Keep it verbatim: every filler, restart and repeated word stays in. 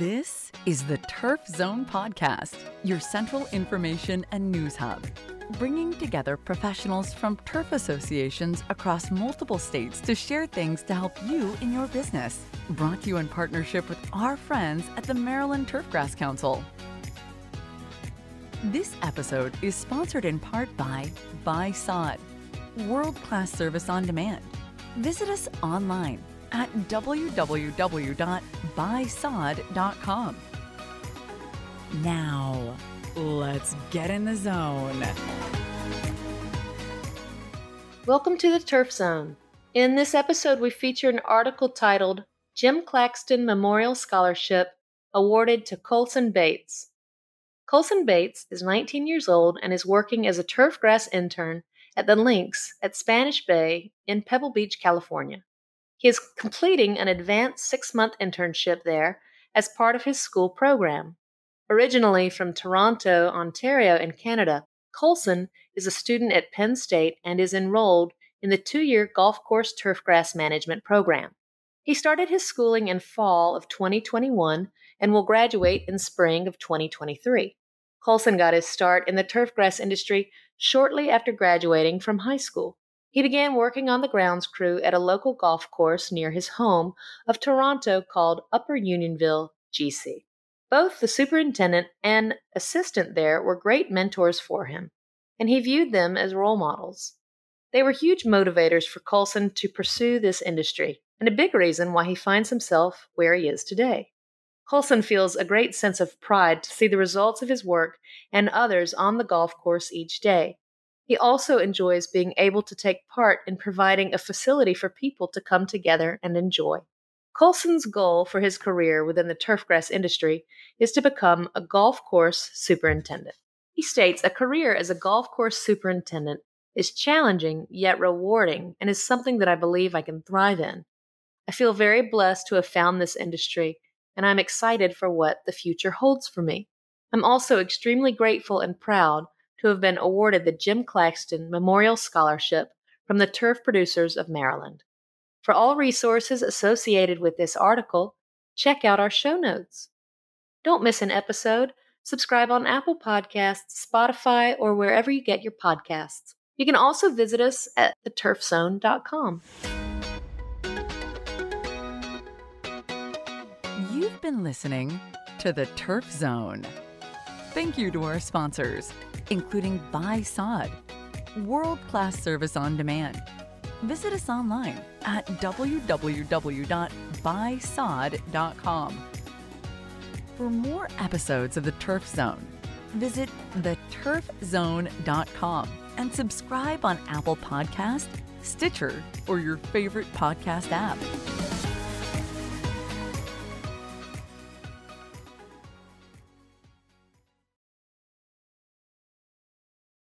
This is the Turf Zone podcast, your central information and news hub, bringing together professionals from turf associations across multiple states to share things to help you in your business. Brought to you in partnership with our friends at the Maryland Turfgrass Council. This episode is sponsored in part by BuySod, world-class service on demand. Visit us online at w w w dot buy sod dot com. Now, let's get in the zone. Welcome to the Turf Zone. In this episode, we feature an article titled Jim Claxton Memorial Scholarship Awarded to Colson Bates. Colson Bates is nineteen years old and is working as a turfgrass intern at the Links at Spanish Bay in Pebble Beach, California. He is completing an advanced six-month internship there as part of his school program. Originally from Toronto, Ontario, in Canada, Colson is a student at Penn State and is enrolled in the two-year Golf Course Turfgrass Management program. He started his schooling in fall of twenty twenty-one and will graduate in spring of twenty twenty-three. Colson got his start in the turfgrass industry shortly after graduating from high school. He began working on the grounds crew at a local golf course near his home of Toronto called Upper Unionville, G C. Both the superintendent and assistant there were great mentors for him, and he viewed them as role models. They were huge motivators for Colson to pursue this industry, and a big reason why he finds himself where he is today. Colson feels a great sense of pride to see the results of his work and others on the golf course each day. He also enjoys being able to take part in providing a facility for people to come together and enjoy. Colson's goal for his career within the turfgrass industry is to become a golf course superintendent. He states a career as a golf course superintendent is challenging yet rewarding and is something that I believe I can thrive in. I feel very blessed to have found this industry, and I'm excited for what the future holds for me. I'm also extremely grateful and proud to have been awarded the Jim Claxton Memorial Scholarship from the Turf Producers of Maryland. For all resources associated with this article, check out our show notes. Don't miss an episode. Subscribe on Apple Podcasts, Spotify, or wherever you get your podcasts. You can also visit us at the turf zone dot com. You've been listening to The Turf Zone. Thank you to our sponsors, including BuySod, world-class service on demand. Visit us online at w w w dot buy sod dot com. For more episodes of The Turf Zone, visit the turf zone dot com and subscribe on Apple Podcasts, Stitcher, or your favorite podcast app.